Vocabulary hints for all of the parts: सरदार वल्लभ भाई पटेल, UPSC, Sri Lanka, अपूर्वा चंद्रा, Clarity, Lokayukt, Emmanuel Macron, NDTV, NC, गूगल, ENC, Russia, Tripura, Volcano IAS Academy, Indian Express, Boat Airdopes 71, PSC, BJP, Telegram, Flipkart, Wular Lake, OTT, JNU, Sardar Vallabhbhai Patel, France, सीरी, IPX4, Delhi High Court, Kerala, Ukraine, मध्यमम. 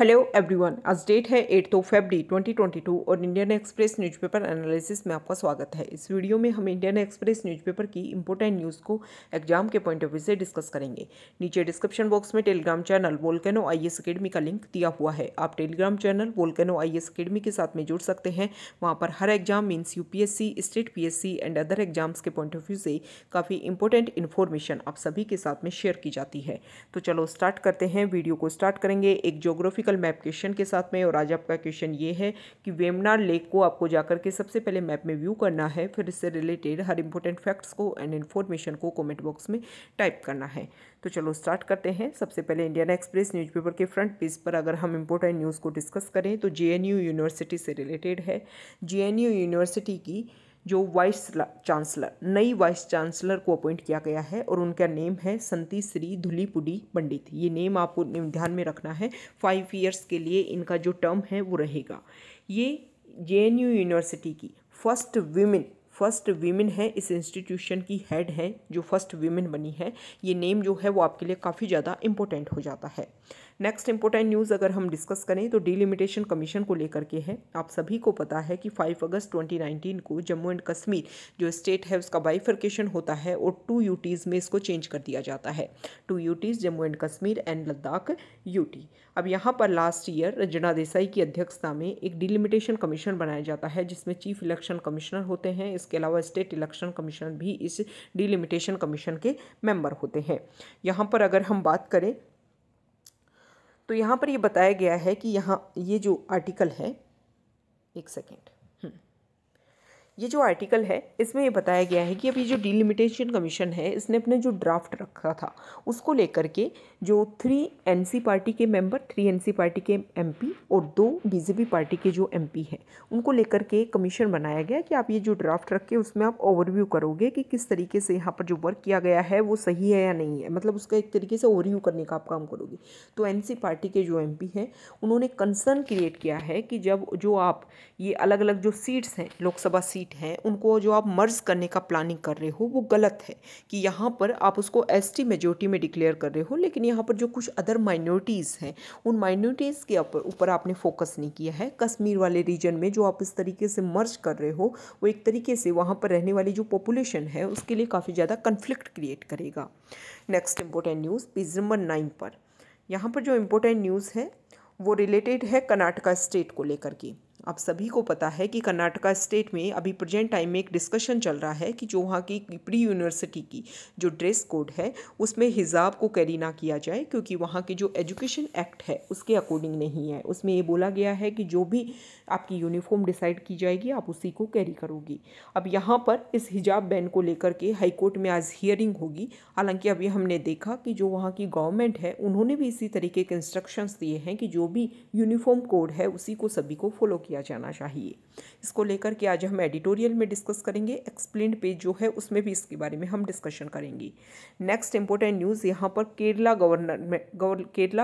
Hello everyone, आज date है 8 फरवरी 2022 और इंडियन एक्सप्रेस न्यूज़पेपर एनालिसिस में आपका स्वागत है। इस वीडियो में हम इंडियन एक्सप्रेस न्यूज़पेपर की इंपॉर्टेंट न्यूज़ को एग्जाम के पॉइंट ऑफ व्यू से डिस्कस करेंगे। नीचे डिस्क्रिप्शन बॉक्स में Telegram channel Volcano IAS academy का लिंक दिया हुआ है। आप Telegram channel Volcano IAS academy के साथ में जुड़ सकते हैं। वहाँ पर हर exam means UPSC, state PSC and other exams के पॉइंट ऑफ व्यू से काफ़ी इंपॉर्टेंट इन्फॉर्मेशन आप सभी के साथ में शेयर की जाती है। तो चलो स्टार्ट करते हैं। वीडियो को स्टार्ट करेंगे एक जोग्राफी मैप क्वेश्चन के साथ में। और आज आपका क्वेश्चन ये है कि वेमनार लेक को आपको जाकर के सबसे पहले मैप में व्यू करना है, फिर इससे रिलेटेड हर इंपॉर्टेंट फैक्ट्स को एंड इन्फॉर्मेशन को कमेंट बॉक्स में टाइप करना है। तो चलो स्टार्ट करते हैं। सबसे पहले इंडियन एक्सप्रेस न्यूज़पेपर के फ्रंट पेज पर अगर हम इंपॉर्टेंट न्यूज़ को डिस्कस करें तो JNU यूनिवर्सिटी से रिलेटेड है। JNU यूनिवर्सिटी की जो वाइस चांसलर, नई वाइस चांसलर को अपॉइंट किया गया है और उनका नेम है संति श्री धुलीपुडी पंडित। ये नेम आपको ध्यान में रखना है। 5 ईयर्स के लिए इनका जो टर्म है वो रहेगा। ये JNU यूनिवर्सिटी की फर्स्ट वीमेन है, इस इंस्टीट्यूशन की हेड है जो फर्स्ट वीमेन बनी है। ये नेम जो है वो आपके लिए काफ़ी ज़्यादा इम्पोर्टेंट हो जाता है। नेक्स्ट इंपॉर्टेंट न्यूज़ अगर हम डिस्कस करें तो डिलिमिटेशन कमीशन को लेकर के है। आप सभी को पता है कि 5 अगस्त 2019 को जम्मू एंड कश्मीर जो स्टेट है उसका बाइफर्केशन होता है और 2 यूटीज़ में इसको चेंज कर दिया जाता है। 2 UTs Jammu and Kashmir and Ladakh UT. अब यहाँ पर लास्ट ईयर रंजना देसाई की अध्यक्षता में एक डिलिमिटेशन कमीशन बनाया जाता है जिसमें चीफ इलेक्शन कमिश्नर होते हैं। इसके अलावा स्टेट इलेक्शन कमिश्नर भी इस डिलिमिटेशन कमीशन के मेंबर होते हैं। यहाँ पर अगर हम बात करें तो यहाँ पर ये बताया गया है कि यहाँ ये जो आर्टिकल है, ये जो आर्टिकल है इसमें ये बताया गया है कि अब ये जो डिलिमिटेशन कमीशन है इसने अपने जो ड्राफ्ट रखा था उसको लेकर के जो 3 NC पार्टी के मेंबर, 3 NC पार्टी के MP और 2 BJP पार्टी के जो MP हैं उनको लेकर के कमीशन बनाया गया कि आप ये जो ड्राफ्ट रखे उसमें आप ओवरव्यू करोगे कि किस तरीके से यहाँ पर जो वर्क किया गया है वो सही है या नहीं है, मतलब उसका एक तरीके से ओवरव्यू करने का आप काम करोगे। तो NC पार्टी के जो MP हैं उन्होंने कंसर्न क्रिएट किया है कि जब जो आप ये अलग अलग जो सीट्स हैं, लोकसभा हैं, उनको जो आप मर्ज करने का प्लानिंग कर रहे हो वो गलत है कि यहाँ पर आप उसको ST मेजोरिटी में डिक्लेयर कर रहे हो, लेकिन यहाँ पर जो कुछ अदर माइनॉरिटीज़ हैं उन माइनॉरिटीज़ के ऊपर आपने फोकस नहीं किया है। कश्मीर वाले रीजन में जो आप इस तरीके से मर्ज कर रहे हो वो एक तरीके से वहाँ पर रहने वाली जो पॉपुलेशन है उसके लिए काफ़ी ज़्यादा कन्फ्लिक्ट क्रिएट करेगा। Next important news page number 9 पर, यहाँ पर जो इम्पोर्टेंट न्यूज़ है वो रिलेटेड है कर्नाटका स्टेट को लेकर के। आप सभी को पता है कि कर्नाटका स्टेट में अभी प्रेजेंट टाइम में एक डिस्कशन चल रहा है कि जो वहाँ की प्री यूनिवर्सिटी की जो ड्रेस कोड है उसमें हिजाब को कैरी ना किया जाए, क्योंकि वहाँ के जो एजुकेशन एक्ट है उसके अकॉर्डिंग नहीं है। उसमें ये बोला गया है कि जो भी आपकी यूनिफॉर्म डिसाइड की जाएगी आप उसी को कैरी करोगी। अब यहाँ पर इस हिजाब बैन को लेकर के हाईकोर्ट में आज हियरिंग होगी। हालाँकि अभी हमने देखा कि जो वहाँ की गवर्नमेंट है उन्होंने भी इसी तरीके के इंस्ट्रक्शंस दिए हैं कि जो भी यूनिफॉर्म कोड है उसी को सभी को फॉलो किया जाना चाहिए। इसको लेकर के आज हम एडिटोरियल में डिस्कस करेंगे। एक्सप्लेन पेज जो है उसमें भी इसके बारे में हम डिस्कशन करेंगे। नेक्स्ट इंपॉर्टेंट न्यूज़ यहाँ पर केरला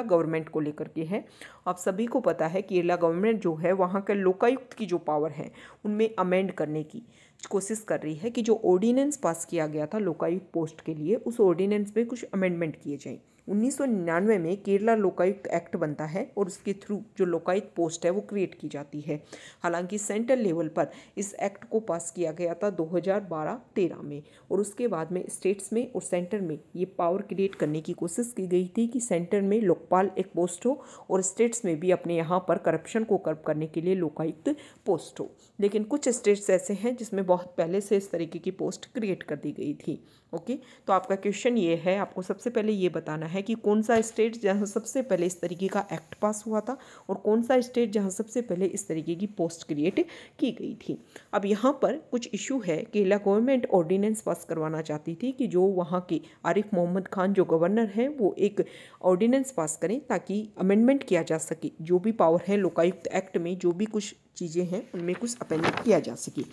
गवर्नमेंट को लेकर के है। आप सभी को पता है केरला गवर्नमेंट जो है वहाँ के लोकायुक्त की जो पावर है उनमें अमेंड करने की कोशिश कर रही है कि जो ऑर्डिनेंस पास किया गया था लोकायुक्त पोस्ट के लिए उस ऑर्डिनेंस में कुछ अमेंडमेंट किए जाएँ। 1999 में केरला लोकायुक्त एक्ट बनता है और उसके थ्रू जो लोकायुक्त पोस्ट है वो क्रिएट की जाती है। हालांकि सेंट्रल लेवल पर इस एक्ट को पास किया गया था 2012-13 में और उसके बाद में स्टेट्स में और सेंटर में ये पावर क्रिएट करने की कोशिश की गई थी कि सेंटर में लोकपाल एक पोस्ट हो और स्टेट्स में भी अपने यहाँ पर करप्शन को कर्ब करने के लिए लोकायुक्त पोस्ट हो। लेकिन कुछ स्टेट्स ऐसे हैं जिसमें बहुत पहले से इस तरीके की पोस्ट क्रिएट कर दी गई थी। ओके, तो आपका क्वेश्चन ये है, आपको सबसे पहले ये बताना है कि कौन सा स्टेट जहाँ सबसे पहले इस तरीके का एक्ट पास हुआ था और कौन सा स्टेट जहाँ सबसे पहले इस तरीके की पोस्ट क्रिएट की गई थी। अब यहाँ पर कुछ इशू है कि केरला गवर्नमेंट ऑर्डिनेंस पास करवाना चाहती थी कि जो वहाँ के आरिफ मोहम्मद खान जो गवर्नर हैं वो एक ऑर्डिनेंस पास करें ताकि अमेंडमेंट किया जा सके, जो भी पावर है लोकायुक्त एक्ट में जो भी कुछ चीज़ें हैं उनमें कुछ अमेंडमेंट किया जा सके।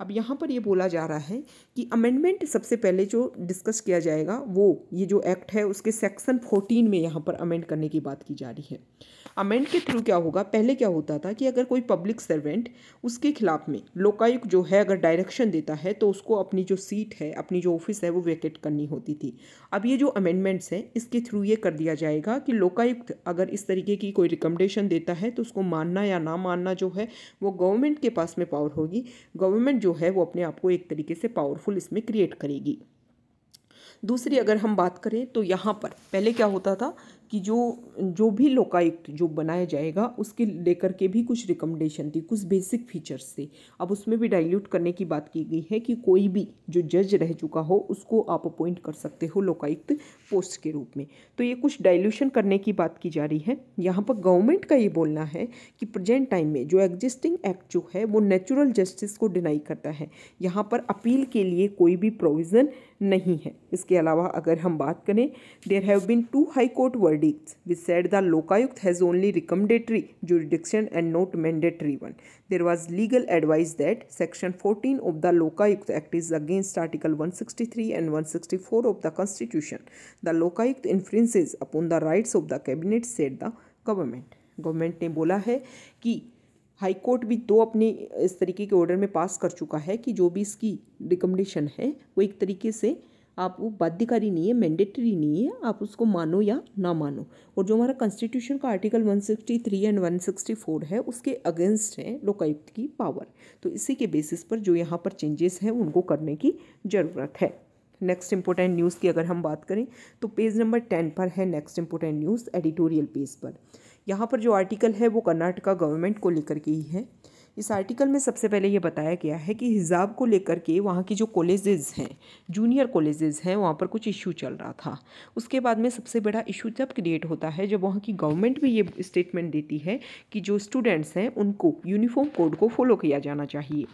अब यहाँ पर ये बोला जा रहा है कि अमेंडमेंट सबसे पहले जो डिस्कस किया जाएगा वो ये जो एक्ट है उसके सेक्शन 14 में यहाँ पर अमेंड करने की बात की जा रही है। अमेंड के थ्रू क्या होगा, पहले क्या होता था कि अगर कोई पब्लिक सर्वेंट उसके खिलाफ में लोकायुक्त जो है अगर डायरेक्शन देता है तो उसको अपनी जो सीट है अपनी जो ऑफिस है वो वेकेट करनी होती थी। अब ये जो अमेंडमेंट्स हैं इसके थ्रू ये कर दिया जाएगा कि लोकायुक्त अगर इस तरीके की कोई रिकमेंडेशन देता है तो उसको मानना या ना मानना जो है वो गवर्नमेंट के पास में पावर होगी। गवर्नमेंट जो है वो अपने आप को एक तरीके से पावरफुल इसमें क्रिएट करेगी। दूसरी अगर हम बात करें तो यहाँ पर पहले क्या होता था कि जो भी लोकायुक्त जो बनाया जाएगा उसके लेकर के भी कुछ रिकमेंडेशन थी, कुछ बेसिक फीचर्स थे। अब उसमें भी डाइल्यूट करने की बात की गई है कि कोई भी जो जज रह चुका हो उसको आप अपॉइंट कर सकते हो लोकायुक्त पोस्ट के रूप में। तो ये कुछ डाइल्यूशन करने की बात की जा रही है। यहाँ पर गवर्नमेंट का ये बोलना है कि प्रेजेंट टाइम में जो एग्जिस्टिंग एक्ट जो है वो नेचुरल जस्टिस को डिनाई करता है, यहाँ पर अपील के लिए कोई भी प्रोविज़न नहीं है। इसके अलावा अगर हम बात करें there have been 2 high court verdicts which said the Lokayukt has only recommendatory jurisdiction and not mandatory one. There was legal advice that section 14 of the Lokayukt Act is against article 163 and 164 of the Constitution. The Lokayukt infringes upon the rights of the cabinet, said the government. Government ने बोला है कि high court भी दो अपने इस तरीके के ऑर्डर में पास कर चुका है कि जो भी इसकी रिकमेंडेशन है वो एक तरीके से आप वो बाध्यकारी नहीं है, मैंडेटरी नहीं है, आप उसको मानो या ना मानो। और जो हमारा कॉन्स्टिट्यूशन का आर्टिकल 163 एंड 164 है उसके अगेंस्ट है लोकायुक्त की पावर। तो इसी के बेसिस पर जो यहाँ पर चेंजेस हैं उनको करने की ज़रूरत है। नेक्स्ट इंपॉर्टेंट न्यूज़ की अगर हम बात करें तो पेज नंबर 10 पर है next important news editorial page पर। यहाँ पर जो आर्टिकल है वो कर्नाटका गवर्नमेंट को लेकर के ही है। इस आर्टिकल में सबसे पहले ये बताया गया है कि हिजाब को लेकर के वहाँ की जो कॉलेजेस हैं, जूनियर कॉलेजेस हैं, वहाँ पर कुछ इशू चल रहा था। उसके बाद में सबसे बड़ा इशू तब क्रिएट होता है जब वहाँ की गवर्नमेंट भी ये स्टेटमेंट देती है कि जो स्टूडेंट्स हैं उनको यूनिफॉर्म कोड को फॉलो किया जाना चाहिए।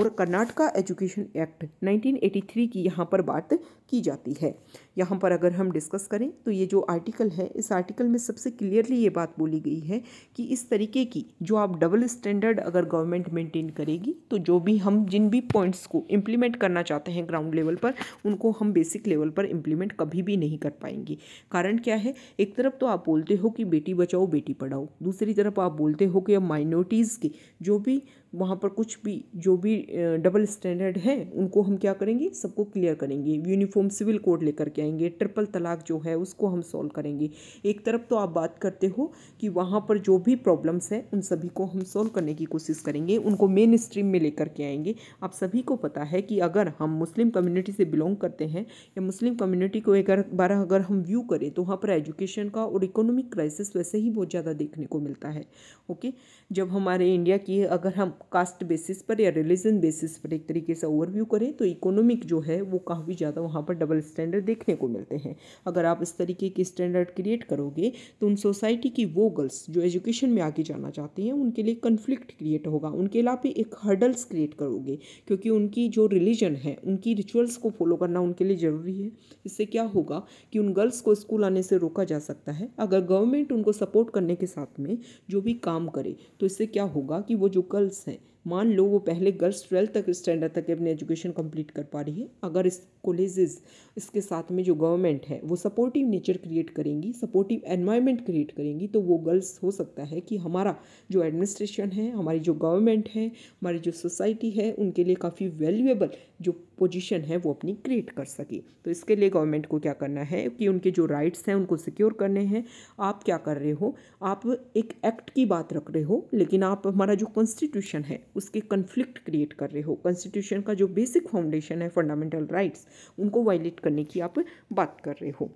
और कर्नाटका एजुकेशन एक्ट 1983 की यहाँ पर बात की जाती है। यहाँ पर अगर हम डिस्कस करें तो ये जो आर्टिकल है इस आर्टिकल में सबसे क्लियरली ये बात बोली गई है कि इस तरीके की जो आप डबल स्टैंडर्ड अगर गवर्नमेंट मेंटेन करेगी तो जो भी हम जिन भी पॉइंट्स को इम्प्लीमेंट करना चाहते हैं ग्राउंड लेवल पर उनको हम बेसिक लेवल पर इम्प्लीमेंट कभी भी नहीं कर पाएंगे। कारण क्या है, एक तरफ तो आप बोलते हो कि बेटी बचाओ बेटी पढ़ाओ, दूसरी तरफ आप बोलते हो कि अब माइनॉरिटीज़ के जो भी वहाँ पर कुछ भी जो भी डबल स्टैंडर्ड है उनको हम क्या करेंगे, सबको क्लियर करेंगे, यूनिफॉर्म सिविल कोड लेकर के आएंगे, ट्रिपल तलाक जो है उसको हम सॉल्व करेंगे। एक तरफ तो आप बात करते हो कि वहाँ पर जो भी प्रॉब्लम्स हैं उन सभी को हम सॉल्व करने की कोशिश करेंगे, उनको मेन स्ट्रीम में लेकर के आएंगे। आप सभी को पता है कि अगर हम मुस्लिम कम्युनिटी से बिलोंग करते हैं या मुस्लिम कम्युनिटी को एक बार अगर हम व्यू करें तो वहाँ पर एजुकेशन का और इकोनॉमिक क्राइसिस वैसे ही बहुत ज़्यादा देखने को मिलता है। ओके, जब हमारे इंडिया की अगर हम कास्ट बेसिस पर या रिलीजन बेसिस पर एक तरीके से ओवरव्यू करें तो इकोनॉमिक जो है वो काफ़ी ज़्यादा वहाँ पर डबल स्टैंडर्ड देखने को मिलते हैं। अगर आप इस तरीके के स्टैंडर्ड क्रिएट करोगे तो उन सोसाइटी की वो गर्ल्स जो एजुकेशन में आगे जाना चाहती हैं उनके लिए कन्फ्लिक्ट क्रिएट होगा, उनके लिए एक हर्डल्स क्रिएट करोगे, क्योंकि उनकी जो रिलीजन है उनकी रिचुअल्स को फॉलो करना उनके लिए ज़रूरी है। इससे क्या होगा कि उन गर्ल्स को स्कूल आने से रोका जा सकता है अगर गवर्नमेंट उनको सपोर्ट करने के साथ में जो भी काम करे। तो इससे क्या होगा कि वो जो गर्ल्स हैं, मान लो वो पहले गर्ल्स 12 तक स्टैंडर्ड तक अपनी एजुकेशन कंप्लीट कर पा रही है, अगर इस कॉलेजेस इसके साथ में जो गवर्नमेंट है वो सपोर्टिव नेचर क्रिएट करेंगी, सपोर्टिव एनवायरनमेंट क्रिएट करेंगी, तो वो गर्ल्स हो सकता है कि हमारा जो एडमिनिस्ट्रेशन है, हमारी जो गवर्नमेंट है, हमारी जो सोसाइटी है उनके लिए काफ़ी वैल्यूएबल जो पोजीशन है वो अपनी क्रिएट कर सके। तो इसके लिए गवर्नमेंट को क्या करना है कि उनके जो राइट्स हैं उनको सिक्योर करने हैं। आप क्या कर रहे हो, आप एक एक्ट की बात रख रहे हो लेकिन आप हमारा जो कॉन्स्टिट्यूशन है उसके कन्फ्लिक्ट क्रिएट कर रहे हो, कॉन्स्टिट्यूशन का जो बेसिक फाउंडेशन है फंडामेंटल राइट्स उनको वायलेट करने की आप बात कर रहे हो।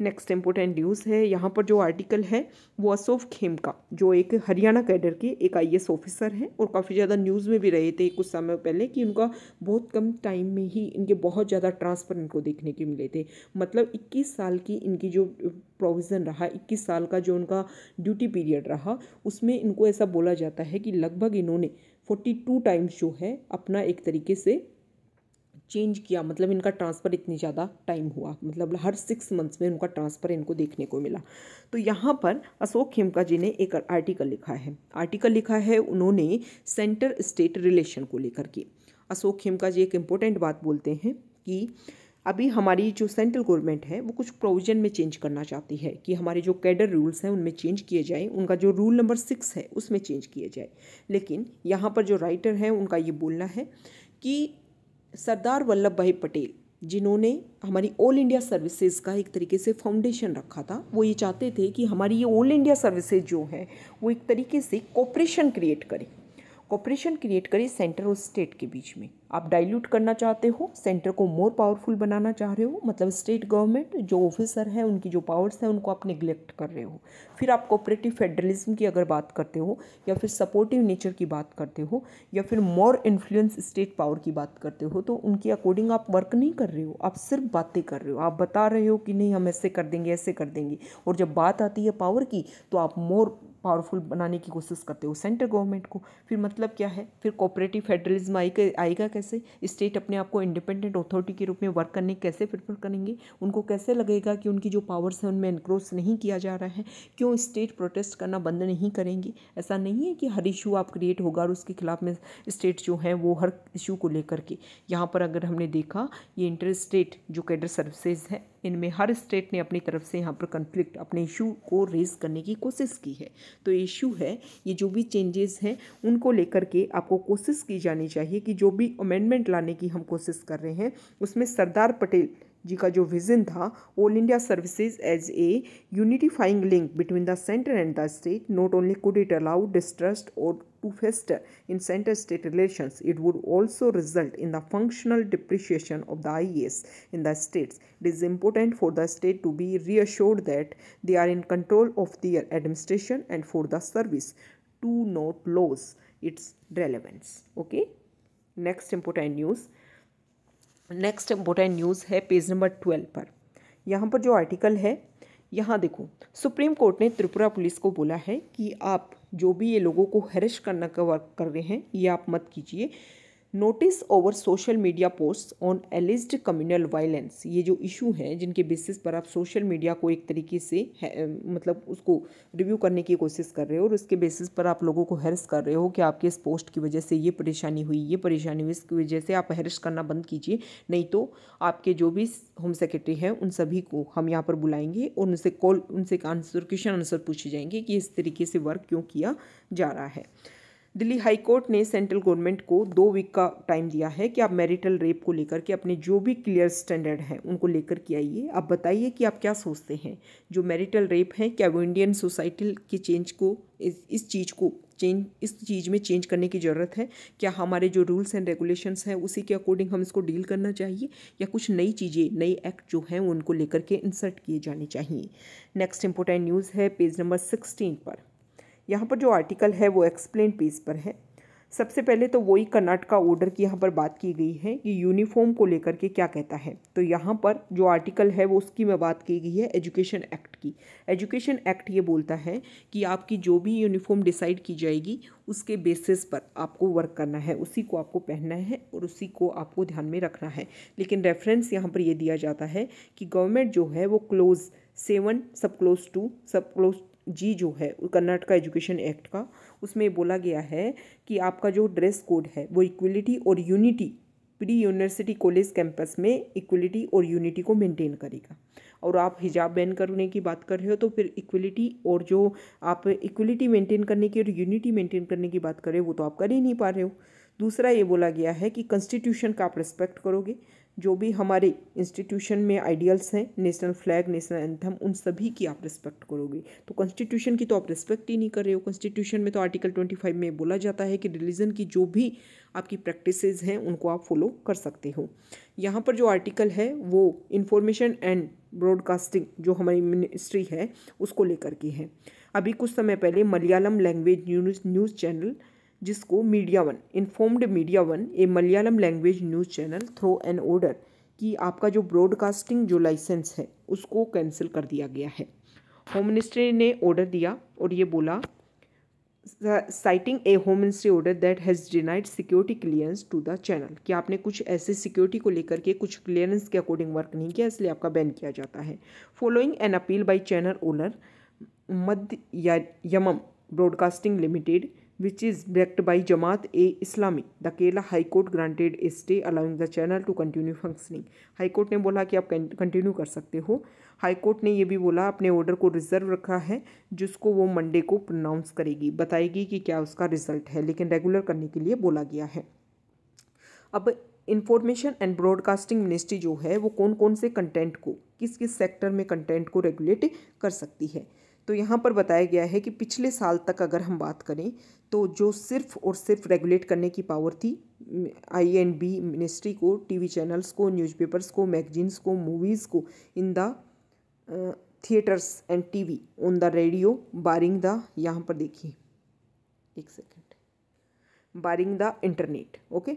नेक्स्ट इंपॉर्टेंट न्यूज़ है, यहाँ पर जो आर्टिकल है वो अशोक खेमका जो एक हरियाणा कैडर के एक आईएएस ऑफिसर हैं और काफ़ी ज़्यादा न्यूज़ में भी रहे थे कुछ समय पहले कि उनका बहुत कम टाइम में ही इनके बहुत ज़्यादा ट्रांसफर इनको देखने के मिले थे। मतलब 21 साल की इनकी जो प्रोविज़न रहा, 21 साल का जो उनका ड्यूटी पीरियड रहा, उसमें इनको ऐसा बोला जाता है कि लगभग इन्होंने 42 टाइम्स जो है अपना एक तरीके से चेंज किया, मतलब इनका ट्रांसफ़र इतनी ज़्यादा टाइम हुआ, मतलब हर 6 मंथ्स में उनका ट्रांसफ़र इनको देखने को मिला। तो यहाँ पर अशोक खेमका जी ने एक आर्टिकल लिखा है, उन्होंने सेंटर स्टेट रिलेशन को लेकर के। अशोक खेमका जी एक इम्पोर्टेंट बात बोलते हैं कि अभी हमारी जो सेंट्रल गवर्नमेंट है वो कुछ प्रोविज़न में चेंज करना चाहती है कि हमारे जो कैडर रूल्स हैं उनमें चेंज किए जाए, उनका जो रूल नंबर 6 है उसमें चेंज किए जाए। लेकिन यहाँ पर जो राइटर हैं उनका ये बोलना है कि सरदार वल्लभ भाई पटेल जिन्होंने हमारी ऑल इंडिया सर्विसेज का एक तरीके से फाउंडेशन रखा था, वो ये चाहते थे कि हमारी ये ऑल इंडिया सर्विसेज जो है वो एक तरीके से कोऑपरेशन क्रिएट करें, सेंटर और स्टेट के बीच में। आप डाइल्यूट करना चाहते हो, सेंटर को मोर पावरफुल बनाना चाह रहे हो, मतलब स्टेट गवर्नमेंट जो ऑफिसर है उनकी जो पावर्स हैं उनको आप निगलेक्ट कर रहे हो। फिर आप कोऑपरेटिव फेडरलिज्म की अगर बात करते हो या फिर सपोर्टिव नेचर की बात करते हो या फिर मोर इन्फ्लुएंस स्टेट पावर की बात करते हो, तो उनके अकॉर्डिंग आप वर्क नहीं कर रहे हो, आप सिर्फ बातें कर रहे हो। आप बता रहे हो कि नहीं हम ऐसे कर देंगे, ऐसे कर देंगे, और जब बात आती है पावर की तो आप मोर पावरफुल बनाने की कोशिश करते हो सेंट्रल गवर्नमेंट को। फिर मतलब क्या है, फिर कोऑपरेटिव फेडरलिज्म आएगा कैसे? स्टेट अपने आप को इंडिपेंडेंट अथॉरिटी के रूप में वर्क करने कैसे प्रिफर करेंगे? उनको कैसे लगेगा कि उनकी जो पावर्स हैं उनमें एनक्रोच नहीं किया जा रहा है? क्यों स्टेट प्रोटेस्ट करना बंद नहीं करेंगे? ऐसा नहीं है कि हर इशू आप क्रिएट होगा और उसके खिलाफ में स्टेट जो है वो हर इशू को लेकर के। यहाँ पर अगर हमने देखा ये इंटर स्टेट जो कैडर सर्विसेज है इनमें हर स्टेट ने अपनी तरफ से यहाँ पर कन्फ्लिक्ट अपने इशू को रेज करने की कोशिश की है। तो इशू है ये जो भी चेंजेस हैं उनको लेकर के आपको कोशिश की जानी चाहिए कि जो भी अमेंडमेंट लाने की हम कोशिश कर रहे हैं उसमें सरदार पटेल जी का जो विज़न था all India services as a unifying link between the centre and the state, not only could it allow distrust और to fester in centre state relations, it would also result in the functional depreciation of the IAS in the states. It is important for the state to be reassured that they are in control of their administration and for the service to not lose its relevance. Okay, next important news है page number 12 पर। यहाँ पर जो article है, यहाँ देखो, supreme court ने Tripura police को बोला है कि आप जो भी ये लोगों को हैरेस करने का वर्क कर रहे हैं ये आप मत कीजिए। Notice over social media post on alleged communal violence, ये जो इशू है जिनके बेसिस पर आप सोशल मीडिया को एक तरीके से मतलब उसको रिव्यू करने की कोशिश कर रहे हो और उसके बेसिस पर आप लोगों को हैरेस कर रहे हो कि आपके इस पोस्ट की वजह से ये परेशानी हुई, इसकी वजह से आप हैरेस करना बंद कीजिए, नहीं तो आपके जो भी होम सेक्रेटरी हैं उन सभी को हम यहाँ पर बुलाएंगे और उनसे आंसर क्वेश्चन आंसर पूछे जाएंगे कि इस तरीके से वर्क क्यों किया जा रहा है। दिल्ली हाई कोर्ट ने सेंट्रल गवर्नमेंट को 2 वीक का टाइम दिया है कि आप मैरिटल रेप को लेकर के अपने जो भी क्लियर स्टैंडर्ड हैं उनको लेकर के आइए। आप बताइए कि आप क्या सोचते हैं, जो मैरिटल रेप हैं क्या वो इंडियन सोसाइटी के चेंज को इस चीज़ में चेंज करने की ज़रूरत है? क्या हमारे जो रूल्स एंड रेगुलेशंस हैं उसी के अकॉर्डिंग हम इसको डील करना चाहिए या कुछ नई चीज़ें, नई एक्ट जो हैं उनको लेकर के इंसर्ट किए जाने चाहिए? नेक्स्ट इंपॉर्टेंट न्यूज़ है पेज नंबर 16 पर। यहाँ पर जो आर्टिकल है वो एक्सप्लेन पेज पर है। सबसे पहले तो वही कर्नाटका ऑर्डर की यहाँ पर बात की गई है कि यूनिफॉर्म को लेकर के क्या कहता है। तो यहाँ पर जो आर्टिकल है वो उसकी में बात की गई है एजुकेशन एक्ट की। एजुकेशन एक्ट ये बोलता है कि आपकी जो भी यूनिफॉर्म डिसाइड की जाएगी उसके बेसिस पर आपको वर्क करना है, उसी को आपको पहनना है और उसी को आपको ध्यान में रखना है। लेकिन रेफरेंस यहाँ पर ये दिया जाता है कि गवर्नमेंट जो है वो क्लोज 7 सब क्लोज 2 सब क्लोज G जो है कर्नाटका एजुकेशन एक्ट का, उसमें बोला गया है कि आपका जो ड्रेस कोड है वो इक्वलिटी और unity, pre university college campus में इक्वलिटी और यूनिटी को मेंटेन करेगा। और आप हिजाब बैन करने की बात कर रहे हो तो फिर इक्वलिटी और जो आप इक्वलिटी मेंटेन करने की और यूनिटी मेंटेन करने की बात कर रहे हो वो तो आप कर ही नहीं पा रहे हो। दूसरा ये बोला गया है कि कॉन्स्टिट्यूशन का आप रिस्पेक्ट करोगे, जो भी हमारे इंस्टीट्यूशन में आइडियल्स हैं, नेशनल फ्लैग, नेशनल एंथम, उन सभी की आप रिस्पेक्ट करोगे। तो कॉन्स्टिट्यूशन की तो आप रिस्पेक्ट ही नहीं कर रहे हो। कॉन्स्टिट्यूशन में तो आर्टिकल 25 में बोला जाता है कि रिलीजन की जो भी आपकी प्रैक्टिसेस हैं उनको आप फॉलो कर सकते हो। यहाँ पर जो आर्टिकल है वो इंफॉर्मेशन एंड ब्रॉडकास्टिंग जो हमारी मिनिस्ट्री है उसको लेकर के है। अभी कुछ समय पहले मलयालम लैंग्वेज न्यूज़ चैनल, जिसको media one a Malayalam language news channel through an order कि आपका जो ब्रॉडकास्टिंग जो लाइसेंस है उसको कैंसिल कर दिया गया है। होम मिनिस्ट्री ने ऑर्डर दिया और ये बोला, citing a home ministry order that has denied security clearance to the channel, कि आपने कुछ ऐसे सिक्योरिटी को लेकर के कुछ क्लियरेंस के अकॉर्डिंग वर्क नहीं किया इसलिए आपका बैन किया जाता है। Following an appeal by channel owner मध्यमम broadcasting limited which is backed by Jamaat-e-Islami. The Kerala High Court granted a stay allowing the channel to continue functioning. High court ने बोला कि आप कंटिन्यू कर सकते हो. हाई कोर्ट ने ये भी बोला अपने ऑर्डर को रिजर्व रखा है जिसको वो मंडे को प्रोनाउंस करेगी, बताएगी कि क्या उसका रिजल्ट है, लेकिन रेगुलर करने के लिए बोला गया है. अब इंफॉर्मेशन एंड ब्रॉडकास्टिंग मिनिस्ट्री जो है वो कौन कौन से कंटेंट को, किस किस सेक्टर में कंटेंट को रेगुलेट कर सकती है, तो यहाँ पर बताया गया है कि पिछले साल तक अगर हम बात करें तो जो सिर्फ और सिर्फ रेगुलेट करने की पावर थी आई&बी मिनिस्ट्री को, टीवी चैनल्स को, न्यूज़पेपर्स को, मैगजीन्स को, मूवीज़ को, in the theatres and TV, on the radio, barring the, यहाँ पर देखिए एक second, barring the internet. Okay,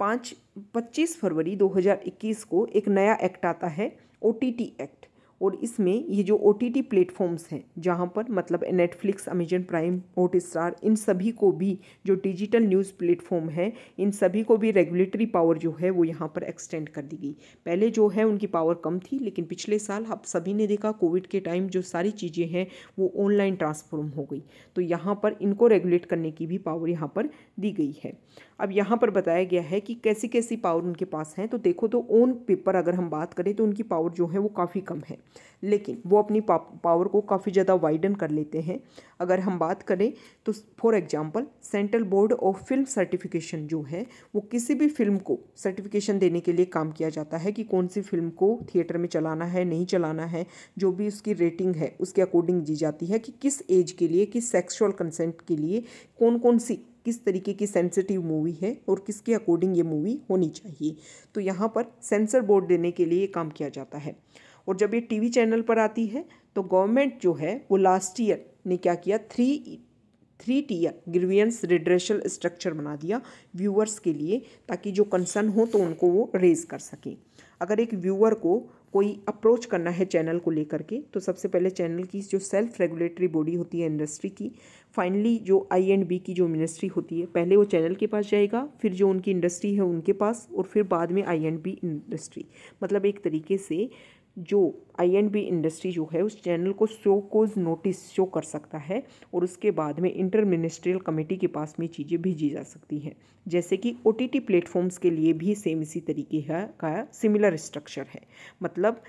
25 फरवरी 2021 को एक नया एक्ट आता है OTT एक्ट, और इसमें ये जो OTT प्लेटफॉर्म्स हैं जहाँ पर मतलब नेटफ्लिक्स, अमेजन प्राइम, हॉटस्टार, इन सभी को भी जो डिजिटल न्यूज़ प्लेटफॉर्म है इन सभी को भी रेगुलेटरी पावर जो है वो यहाँ पर एक्सटेंड कर दी गई. पहले जो है उनकी पावर कम थी, लेकिन पिछले साल आप सभी ने देखा कोविड के टाइम जो सारी चीज़ें हैं वो ऑनलाइन ट्रांसफॉर्म हो गई, तो यहाँ पर इनको रेगुलेट करने की भी पावर यहाँ पर दी गई है. अब यहाँ पर बताया गया है कि कैसी कैसी पावर उनके पास हैं, तो देखो तो ऑन पेपर अगर हम बात करें तो उनकी पावर जो है वो काफ़ी कम है, लेकिन वो अपनी पावर को काफ़ी ज़्यादा वाइडन कर लेते हैं. अगर हम बात करें तो for example central board of film certification जो है वो किसी भी फिल्म को सर्टिफिकेशन देने के लिए काम किया जाता है कि कौन सी फिल्म को थिएटर में चलाना है, नहीं चलाना है, जो भी उसकी रेटिंग है उसके अकॉर्डिंग दी जाती है कि किस एज के लिए, किस सेक्सुअल कंसेंट के लिए, कौन कौन सी किस तरीके की सेंसिटिव मूवी है और किसके अकॉर्डिंग ये मूवी होनी चाहिए. तो यहाँ पर सेंसर बोर्ड देने के लिए काम किया जाता है. और जब ये टीवी चैनल पर आती है तो गवर्नमेंट जो है वो लास्ट ईयर ने क्या किया, three tier grievance redressal structure बना दिया व्यूअर्स के लिए, ताकि जो कंसर्न हो तो उनको वो रेज़ कर सकें. अगर एक व्यूअर को कोई अप्रोच करना है चैनल को लेकर के, तो सबसे पहले चैनल की जो सेल्फ रेगुलेटरी बॉडी होती है इंडस्ट्री की, फाइनली जो आई&बी की जो मिनिस्ट्री होती है, पहले वो चैनल के पास जाएगा, फिर जो उनकी इंडस्ट्री है उनके पास, और फिर बाद में आई&बी इंडस्ट्री. मतलब एक तरीके से जो आई&बी इंडस्ट्री जो है उस चैनल को शो कोज नोटिस शो कर सकता है, और उसके बाद में इंटर मिनिस्ट्रियल कमेटी के पास में चीज़ें भेजी जा सकती हैं. जैसे कि OTT प्लेटफॉर्म्स के लिए भी सेम इसी तरीके का सिमिलर स्ट्रक्चर है, मतलब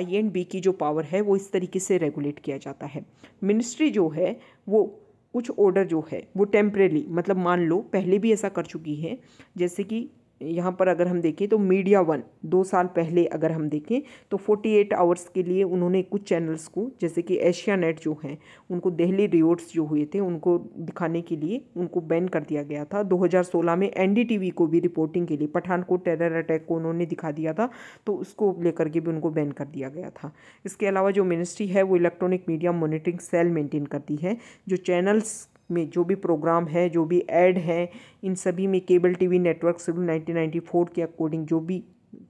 आई&बी की जो पावर है वो इस तरीके से रेगुलेट किया जाता है. मिनिस्ट्री जो है वो कुछ ऑर्डर जो है वो टेम्परेली, मतलब मान लो पहले भी ऐसा कर चुकी है, जैसे कि यहाँ पर अगर हम देखें तो Media One 2 साल पहले अगर हम देखें तो 48 आवर्स के लिए उन्होंने कुछ चैनल्स को, जैसे कि एशिया नेट जो हैं उनको दिल्ली रिवोट्स जो हुए थे उनको दिखाने के लिए उनको बैन कर दिया गया था. 2016 में NDTV को भी रिपोर्टिंग के लिए, पठानकोट टेरर अटैक को उन्होंने दिखा दिया था तो उसको लेकर के भी उनको बैन कर दिया गया था. इसके अलावा जो मिनिस्ट्री है वो electronic media monitoring cell maintain करती है, जो चैनल्स में जो भी प्रोग्राम है, जो भी ऐड है, इन सभी में केबल टीवी नेटवर्क शेड्यूल 1994 के अकॉर्डिंग जो भी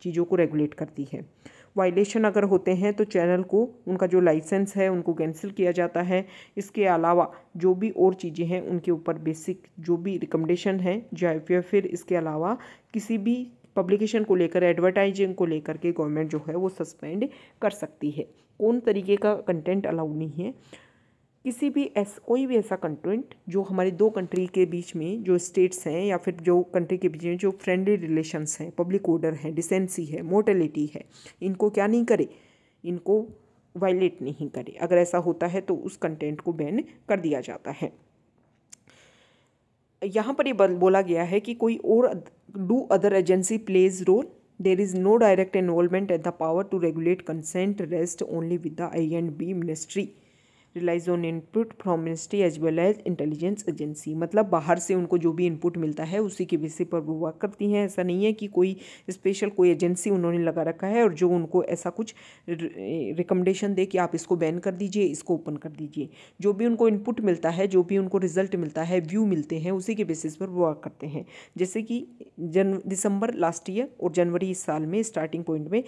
चीज़ों को रेगुलेट करती है. वायलेशन अगर होते हैं तो चैनल को उनका जो लाइसेंस है उनको कैंसिल किया जाता है. इसके अलावा जो भी और चीज़ें हैं उनके ऊपर बेसिक जो भी रिकमेंडेशन है, या फिर इसके अलावा किसी भी पब्लिकेशन को लेकर, एडवर्टाइजिंग को लेकर के गवर्नमेंट जो है वो सस्पेंड कर सकती है. कौन तरीके का कंटेंट अलाउ नहीं है, किसी भी कोई भी ऐसा कंटेंट जो हमारे दो कंट्री के बीच में, जो स्टेट्स हैं या फिर जो कंट्री के बीच में जो फ्रेंडली रिलेशंस हैं, पब्लिक ऑर्डर है, डिसेंसी है, मोरलिटी है, इनको क्या नहीं करे, इनको वायलेट नहीं करे. अगर ऐसा होता है तो उस कंटेंट को बैन कर दिया जाता है. यहाँ पर ये बोला गया है कि कोई और do other agency plays role, there is no direct involvement at the power to regulate consent rest only with the आई&बी ministry, relies on input from ministry as well as intelligence agency. मतलब बाहर से उनको जो भी input मिलता है उसी के बेसिस पर वो वर्क करती हैं. ऐसा नहीं है कि कोई स्पेशल कोई एजेंसी उन्होंने लगा रखा है और जो उनको ऐसा कुछ रिकमेंडेशन दे कि आप इसको बैन कर दीजिए, इसको ओपन कर दीजिए. जो भी उनको इनपुट मिलता है, जो भी उनको रिजल्ट मिलता है, व्यू मिलते हैं, उसी के बेसिस पर वो वर्क करते हैं. जैसे कि दिसंबर लास्ट ईयर और जनवरी इस साल में स्टार्टिंग पॉइंट में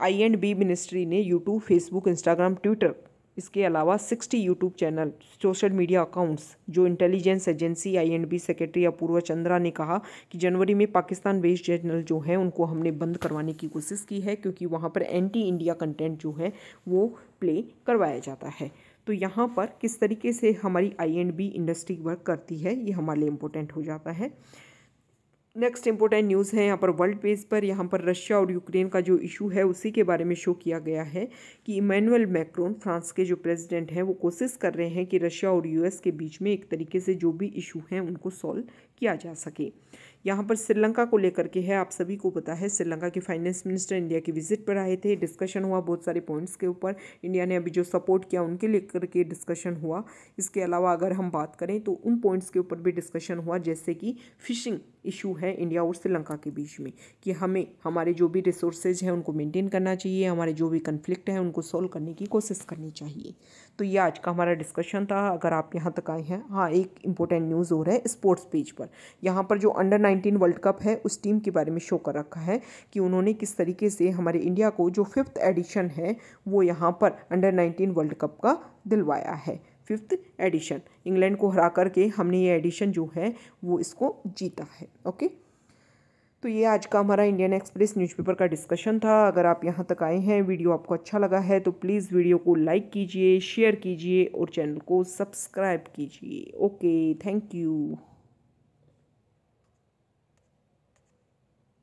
आई&बी मिनिस्ट्री ने यूट्यूब, फेसबुक, इंस्टाग्राम, ट्विटर, इसके अलावा 60 YouTube channel, social media accounts, जो इंटेलिजेंस एजेंसी आई&बी सेक्रेटरी अपूर्वा चंद्रा ने कहा कि जनवरी में पाकिस्तान बेस्ड चैनल जो है उनको हमने बंद करवाने की कोशिश की है, क्योंकि वहाँ पर एंटी इंडिया कंटेंट जो है वो प्ले करवाया जाता है. तो यहाँ पर किस तरीके से हमारी I&B इंडस्ट्री वर्क करती है, ये हमारे लिए इम्पोर्टेंट हो जाता है। नेक्स्ट इम्पोर्टेंट न्यूज़ है यहाँ पर वर्ल्ड पेज पर, यहाँ पर रशिया और यूक्रेन का जो इशू है उसी के बारे में शो किया गया है कि इमैनुअल मैक्रोन फ्रांस के जो प्रेसिडेंट हैं वो कोशिश कर रहे हैं कि रशिया और US के बीच में एक तरीके से जो भी इशू हैं उनको सॉल्व किया जा सके। यहाँ पर श्रीलंका को लेकर के है, आप सभी को पता है श्रीलंका के फाइनेंस मिनिस्टर इंडिया की विजिट पर आए थे, डिस्कशन हुआ बहुत सारे पॉइंट्स के ऊपर, इंडिया ने अभी जो सपोर्ट किया उनके लेकर के डिस्कशन हुआ। इसके अलावा अगर हम बात करें तो उन पॉइंट्स के ऊपर भी डिस्कशन हुआ, जैसे कि फिशिंग इशू है इंडिया और श्रीलंका के बीच में कि हमें हमारे जो भी रिसोर्सेज हैं उनको मेंटेन करना चाहिए, हमारे जो भी कन्फ्लिक्ट हैं उनको सॉल्व करने की कोशिश करनी चाहिए। तो ये आज का हमारा डिस्कशन था। अगर आप यहाँ तक आए हैं, हाँ एक इम्पोर्टेंट न्यूज़ हो रहा है स्पोर्ट्स पेज पर, यहाँ पर जो अंडर-19 वर्ल्ड कप है उस टीम के बारे में शो कर रखा है कि उन्होंने किस तरीके से हमारे इंडिया को जो 5th एडिशन है वो यहाँ पर अंडर-19 वर्ल्ड कप का दिलवाया है। 5th एडिशन इंग्लैंड को हरा करके हमने ये एडिशन जो है वो इसको जीता है। ओके, तो ये आज का हमारा इंडियन एक्सप्रेस न्यूज़पेपर का डिस्कशन था। अगर आप यहाँ तक आए हैं, वीडियो आपको अच्छा लगा है तो प्लीज़ वीडियो को लाइक कीजिए, शेयर कीजिए और चैनल को सब्सक्राइब कीजिए। Okay, thank you.